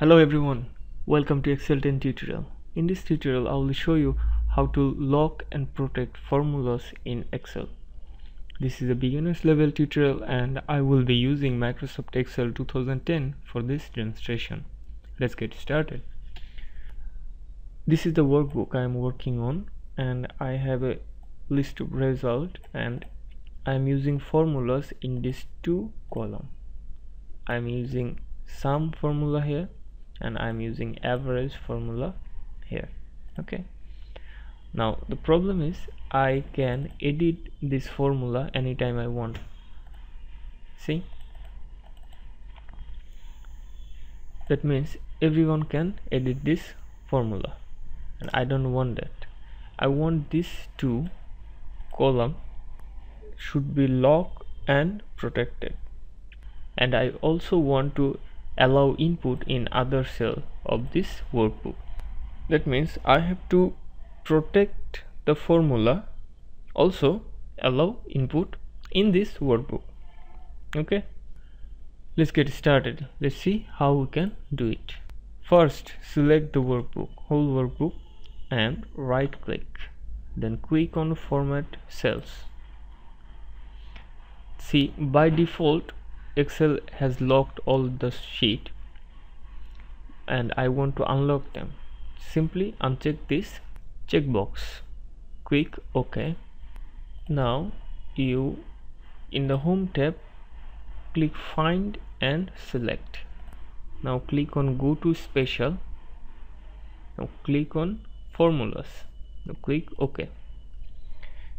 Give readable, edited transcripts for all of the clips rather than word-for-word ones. Hello everyone, welcome to Excel 10 tutorial. In this tutorial I will show you how to lock and protect formulas in Excel. This is a beginners level tutorial and I will be using Microsoft Excel 2010 for this demonstration. Let's get started. This is the workbook I am working on and I have a list of results and I am using formulas in these two columns. I am using sum formula here and I'm using average formula here. Okay, now the problem is I can edit this formula anytime I want. See, that means everyone can edit this formula and I don't want that. I want these two column should be locked and protected, and I also want to allow input in other cell of this workbook. That means I have to protect the formula, also allow input in this workbook. Okay, let's get started. Let's see how we can do it. First, select the workbook, whole workbook, and right click, then click on format cells. See, by default Excel has locked all the sheet and I want to unlock them. Simply uncheck this checkbox, click OK. Now you in the home tab click find and select. Now click on go to special. Now click on formulas. Now click OK.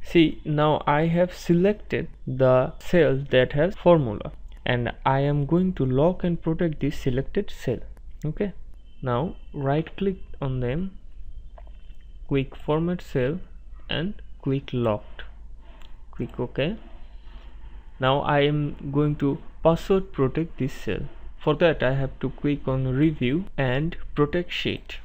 See, now I have selected the cell that has formula, and I am going to lock and protect this selected cell. Okay, now right click on them, click format cell and click locked, click OK. Now I am going to password protect this cell. For that I have to click on review and protect sheet.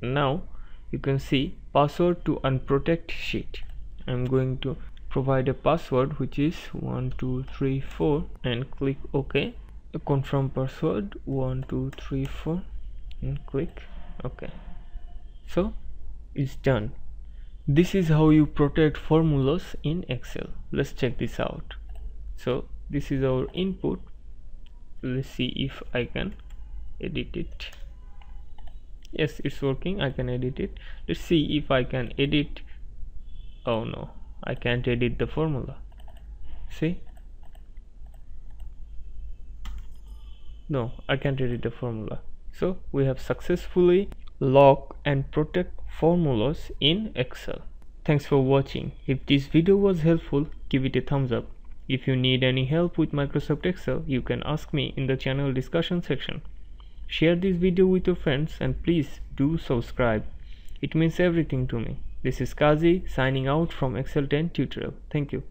Now you can see password to unprotect sheet. I am going to provide a password which is 1234 and click OK. Confirm password 1234 and click OK. So it's done. This is how you protect formulas in Excel. Let's check this out. So this is our input. Let's see if I can edit it. Yes, it's working. I can edit it. Let's see if I can edit. Oh no, I can't edit the formula. See? No, I can't edit the formula. So we have successfully locked and protect formulas in Excel. Thanks for watching. If this video was helpful, give it a thumbs up. If you need any help with Microsoft Excel, you can ask me in the channel discussion section. Share this video with your friends and please do subscribe. It means everything to me. This is Kazi signing out from Excel 10 tutorial. Thank you.